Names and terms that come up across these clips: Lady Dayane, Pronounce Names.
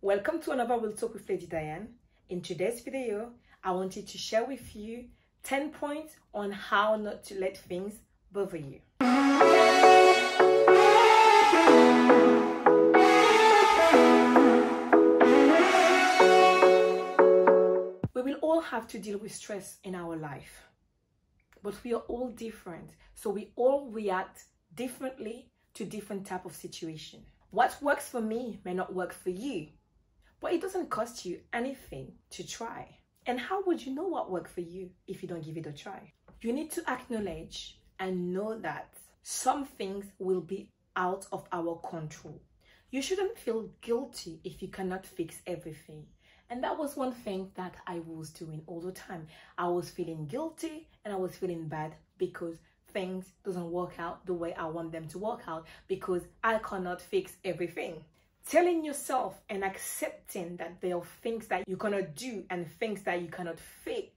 Welcome to another We'll Talk with Lady Dayane. In today's video, I wanted to share with you 10 points on how not to let things bother you. We will all have to deal with stress in our life, but we are all different, so we all react differently to different type of situation. What works for me may not work for you, but it doesn't cost you anything to try. And how would you know what worked for you if you don't give it a try? You need to acknowledge and know that some things will be out of our control. You shouldn't feel guilty if you cannot fix everything. And that was one thing that I was doing all the time. I was feeling guilty and I was feeling bad because things doesn't work out the way I want them to work out, because I cannot fix everything. Telling yourself and accepting that there are things that you cannot do and things that you cannot fix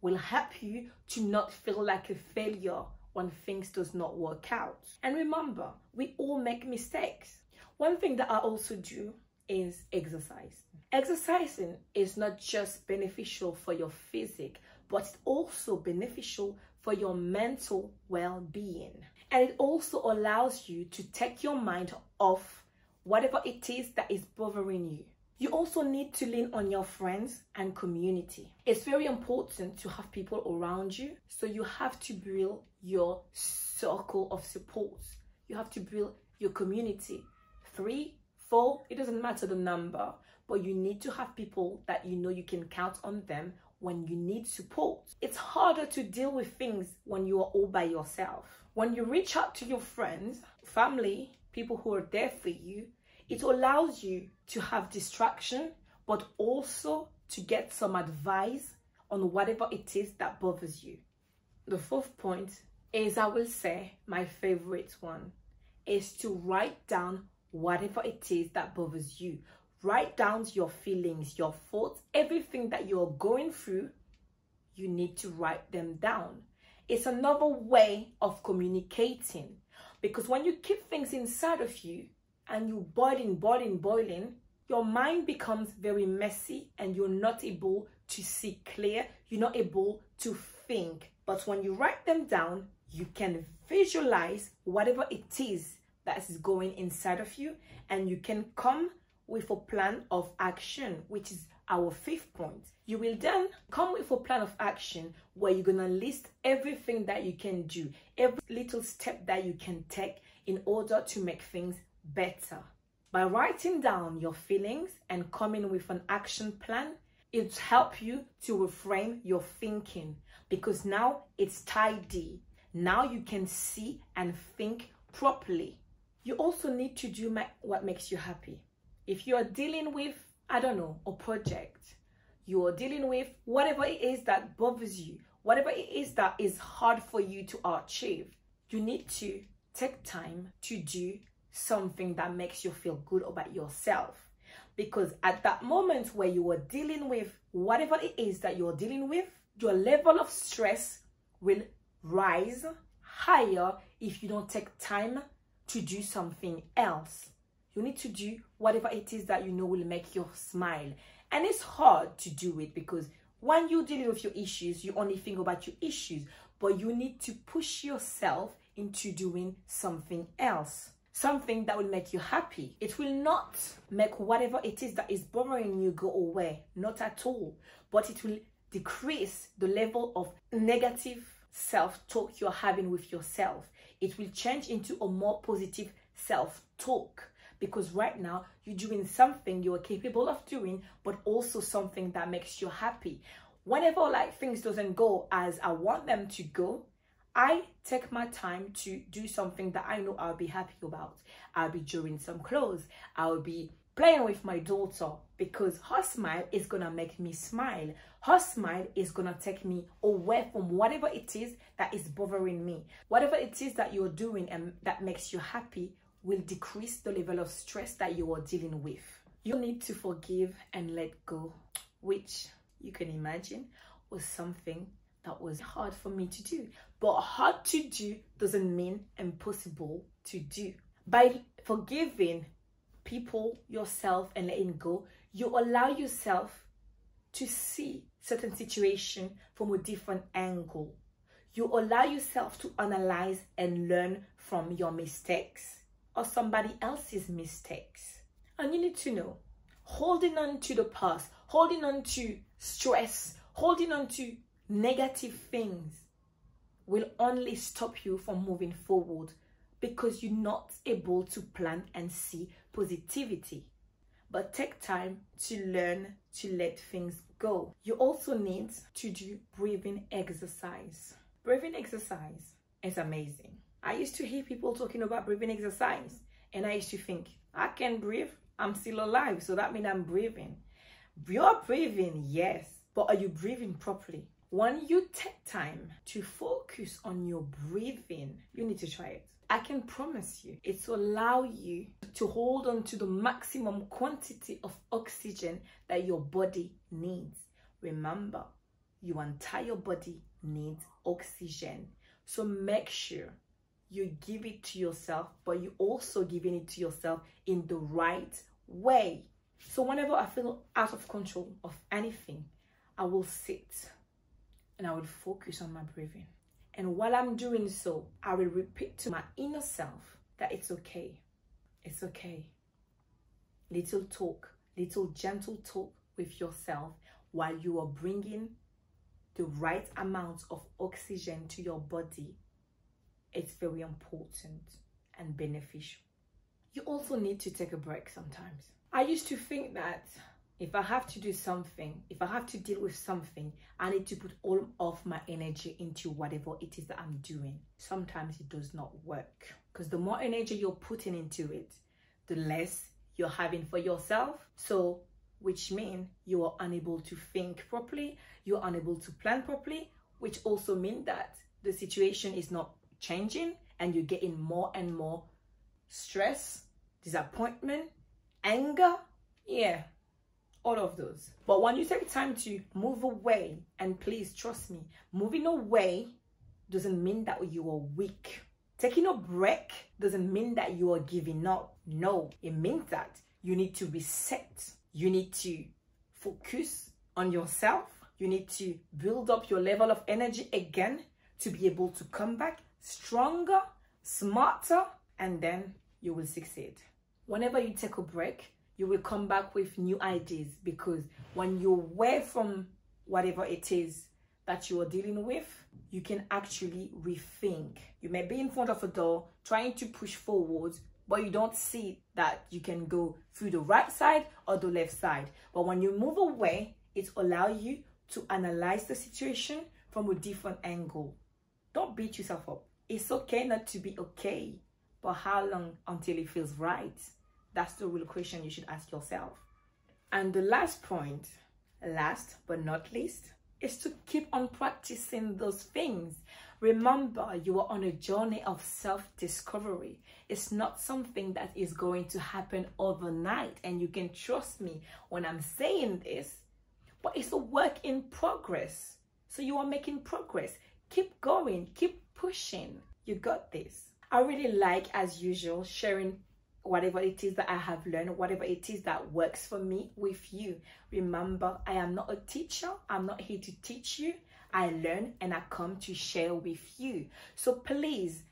will help you to not feel like a failure when things does not work out. And remember, we all make mistakes. One thing that I also do is exercise. Exercising is not just beneficial for your physique, but it's also beneficial for your mental well-being. And it also allows you to take your mind off whatever it is that is bothering you. You also need to lean on your friends and community. It's very important to have people around you, so you have to build your circle of support. You have to build your community. 3, 4, it doesn't matter the number, but you need to have people that you know you can count on them when you need support. It's harder to deal with things when you are all by yourself. When you reach out to your friends, family, people who are there for you, it allows you to have distraction, but also to get some advice on whatever it is that bothers you. The fourth point is, I will say, my favorite one, is to write down whatever it is that bothers you. Write down your feelings, your thoughts, everything that you're going through. You need to write them down. It's another way of communicating, because when you keep things inside of you and you boiling, your mind becomes very messy and you're not able to see clear. You're not able to think. But when you write them down, you can visualize whatever it is that is going inside of you, and you can come with a plan of action, which is our fifth point. You will then come with a plan of action where you're gonna list everything that you can do, every little step that you can take in order to make things better. By writing down your feelings and coming with an action plan, it helps you to reframe your thinking, because now it's tidy. Now you can see and think properly. You also need to do what makes you happy. If you are dealing with, I don't know, a project, you are dealing with whatever it is that bothers you, whatever it is that is hard for you to achieve, you need to take time to do something that makes you feel good about yourself. Because at that moment where you are dealing with whatever it is that you're dealing with, your level of stress will rise higher if you don't take time to do something else. You need to do whatever it is that you know will make you smile. And it's hard to do it, because when you're dealing with your issues, you only think about your issues, but you need to push yourself into doing something else, something that will make you happy. It will not make whatever it is that is bothering you go away, not at all, but it will decrease the level of negative self-talk you're having with yourself. It will change into a more positive self-talk. Because right now, you're doing something you are capable of doing, but also something that makes you happy. Whenever things doesn't go as I want them to go, I take my time to do something that I know I'll be happy about. I'll be drawing some clothes. I'll be playing with my daughter, because her smile is going to make me smile. Her smile is going to take me away from whatever it is that is bothering me. Whatever it is that you're doing and that makes you happy will decrease the level of stress that you are dealing with. You need to forgive and let go, which you can imagine was something that was hard for me to do. But hard to do doesn't mean impossible to do. By forgiving people, yourself, and letting go, you allow yourself to see certain situation from a different angle. You allow yourself to analyze and learn from your mistakes or somebody else's mistakes. And you need to know, holding on to the past, holding on to stress, holding on to negative things will only stop you from moving forward because you're not able to plan and see positivity. But take time to learn to let things go. You also need to do breathing exercise. Breathing exercise is amazing. I used to hear people talking about breathing exercise and I used to think, I can breathe, I'm still alive, so that means I'm breathing. You're breathing, yes, but are you breathing properly? When you take time to focus on your breathing, you need to try it. I can promise you, it will allow you to hold on to the maximum quantity of oxygen that your body needs. Remember, your entire body needs oxygen. So make sure you give it to yourself, but you're also giving it to yourself in the right way. So whenever I feel out of control of anything, I will sit and I will focus on my breathing. And while I'm doing so, I will repeat to my inner self that it's okay. It's okay. Little talk, little gentle talk with yourself while you are bringing the right amount of oxygen to your body. It's very important and beneficial. You also need to take a break sometimes. I used to think that if I have to do something, if I have to deal with something, I need to put all of my energy into whatever it is that I'm doing. Sometimes it does not work because the more energy you're putting into it, the less you're having for yourself. So, which means you are unable to think properly, you're unable to plan properly, which also means that the situation is not changing and you're getting more and more stress, disappointment, anger, yeah, all of those. But when you take time to move away, and please trust me, moving away doesn't mean that you are weak. Taking a break doesn't mean that you are giving up. No, it means that you need to reset. You need to focus on yourself. You need to build up your level of energy again to be able to come back stronger, smarter, and then you will succeed. Whenever you take a break, you will come back with new ideas, because when you're away from whatever it is that you are dealing with, you can actually rethink. You may be in front of a door trying to push forward, but you don't see that you can go through the right side or the left side. But when you move away, it allows you to analyze the situation from a different angle. Don't beat yourself up. It's okay not to be okay, but how long until it feels right? That's the real question you should ask yourself. And the last point, last but not least, is to keep on practicing those things. Remember, you are on a journey of self-discovery. It's not something that is going to happen overnight, and you can trust me when I'm saying this, but it's a work in progress. So you are making progress. Keep going, keep pushing. You got this. I really like, as usual, sharing whatever it is that I have learned, whatever it is that works for me with you. Remember, I am not a teacher. I'm not here to teach you. I learn and I come to share with you. So please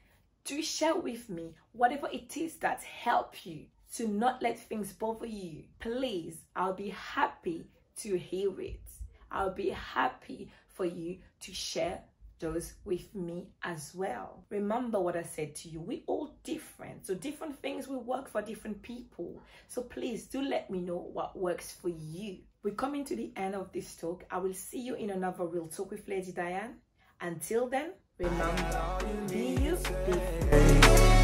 do share with me whatever it is that helps you to not let things bother you. Please, I'll be happy to hear it. I'll be happy for you to share those with me as well. Remember what I said to you, we're all different, so different things will work for different people. So please do let me know what works for you. We're coming to the end of this talk. I will see you in another Real Talk with Lady Dayane. Until then, remember, be you, be free.